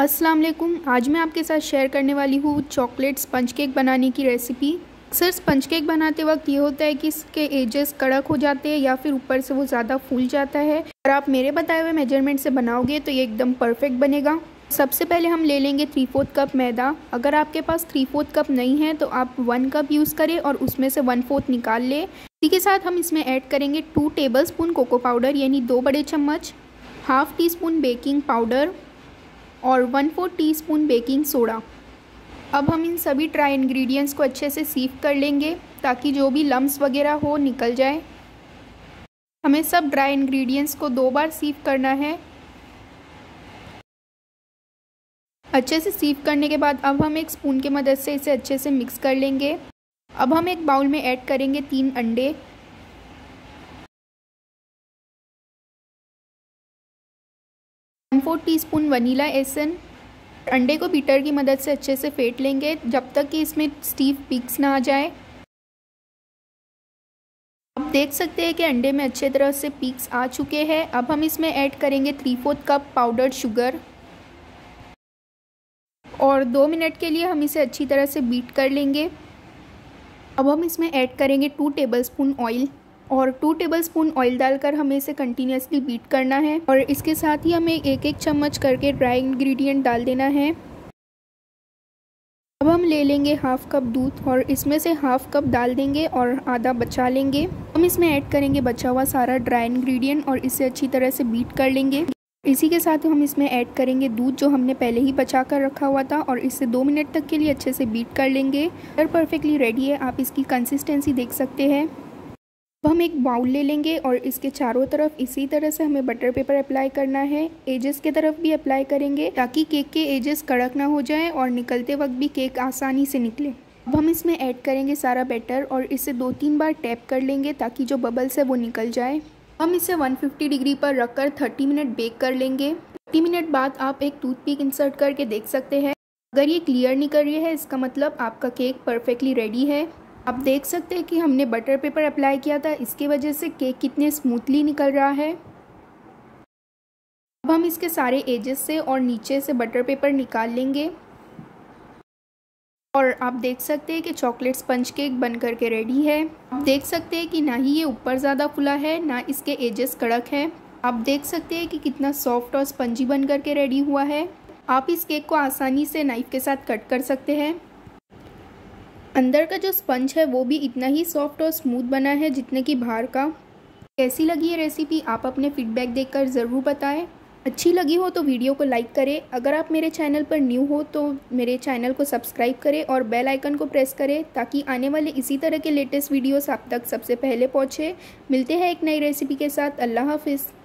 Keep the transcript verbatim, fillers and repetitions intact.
अस्सलाम वालेकुम। आज मैं आपके साथ शेयर करने वाली हूँ चॉकलेट स्पंज केक बनाने की रेसिपी। अक्सर स्पंज केक बनाते वक्त ये होता है कि इसके एजेस कड़क हो जाते हैं या फिर ऊपर से वो ज़्यादा फूल जाता है। अगर आप मेरे बताए हुए मेजरमेंट से बनाओगे तो ये एकदम परफेक्ट बनेगा। सबसे पहले हम ले लेंगे थ्री फोर्थ कप मैदा। अगर आपके पास थ्री फोर्थ कप नहीं है तो आप वन कप यूज़ करें और उसमें से वन फोर्थ निकाल लें। इसी के साथ हम इसमें ऐड करेंगे two tablespoon cocoa powder यानी दो बड़े चम्मच, half teaspoon baking powder और one fourth teaspoon baking soda. अब हम इन सभी ड्राई इंग्रेडिएंट्स को अच्छे से सीव कर लेंगे ताकि जो भी लम्स वगैरह हो निकल जाए। हमें सब ड्राई इंग्रेडिएंट्स को दो बार सीव करना है। अच्छे से सीव करने के बाद अब हम एक स्पून की मदद से इसे अच्छे से मिक्स कर लेंगे। अब हम एक बाउल में ऐड करेंगे तीन अंडे। One fourth teaspoon vanilla essence. अंडे को बीटर की मदद से अच्छे से फेंट लेंगे जब तक कि इसमें स्टीव पीक्स ना आ जाए। आप देख सकते हैं कि अंडे में अच्छे तरह से पीक्स आ चुके हैं। अब हम इसमें ऐड करेंगे three fourth cup powdered sugar और दो मिनट के लिए हम इसे अच्छी तरह से बीट कर लेंगे। अब हम इसमें ऐड करेंगे टू टेबलस्पून ऑयल और टू टेबलस्पून ऑयल डालकर हमें इसे कंटिन्यूसली बीट करना है और इसके साथ ही हमें एक एक चम्मच करके ड्राई इंग्रेडिएंट डाल देना है। अब हम ले लेंगे हाफ कप दूध और इसमें से हाफ कप डाल देंगे और आधा बचा लेंगे। हम इसमें ऐड करेंगे बचा हुआ सारा ड्राई इंग्रेडिएंट और इसे अच्छी तरह से बीट कर लेंगे। इसी के साथ हम इसमें ऐड करेंगे दूध जो हमने पहले ही बचा कर रखा हुआ था और इसे दो मिनट तक के लिए अच्छे से बीट कर लेंगे। और परफेक्टली रेडी है। आप इसकी कंसिस्टेंसी देख सकते हैं। अब हम एक बाउल ले लेंगे और इसके चारों तरफ इसी तरह से हमें बटर पेपर अप्लाई करना है। एजेस के तरफ भी अप्लाई करेंगे ताकि केक के एजेस कड़क ना हो जाए और निकलते वक्त भी केक आसानी से निकले। अब हम इसमें ऐड करेंगे सारा बैटर और इसे दो तीन बार टैप कर लेंगे ताकि जो बबल्स है वो निकल जाए। हम इसे एक सौ पचास डिग्री पर रखकर तीस मिनट बेक कर लेंगे। तीस मिनट बाद आप एक टूथपिक इंसर्ट करके देख सकते हैं। अगर ये क्लियर निकल रही है इसका मतलब आपका केक परफेक्टली रेडी है। आप देख सकते हैं कि हमने बटर पेपर अप्लाई किया था, इसकी वजह से केक कितने स्मूथली निकल रहा है। अब हम इसके सारे एजेस से और नीचे से बटर पेपर निकाल लेंगे और आप देख सकते हैं कि चॉकलेट स्पंज केक बन कर के रेडी है। आप देख सकते हैं कि ना ही ये ऊपर ज़्यादा फुला है ना इसके एजेस कड़क है। आप देख सकते हैं कि कितना सॉफ्ट और स्पंजी बन कर के रेडी हुआ है। आप इस केक को आसानी से नाइफ़ के साथ कट कर सकते हैं। अंदर का जो स्पंज है वो भी इतना ही सॉफ्ट और स्मूथ बना है जितने कि बाहर का। कैसी लगी ये रेसिपी आप अपने फीडबैक देकर ज़रूर बताएं। अच्छी लगी हो तो वीडियो को लाइक करें। अगर आप मेरे चैनल पर न्यू हो तो मेरे चैनल को सब्सक्राइब करें और बेल आइकन को प्रेस करें ताकि आने वाले इसी तरह के लेटेस्ट वीडियोस आप तक सबसे पहले पहुँचे। मिलते हैं एक नई रेसिपी के साथ। अल्लाह हाफिज़।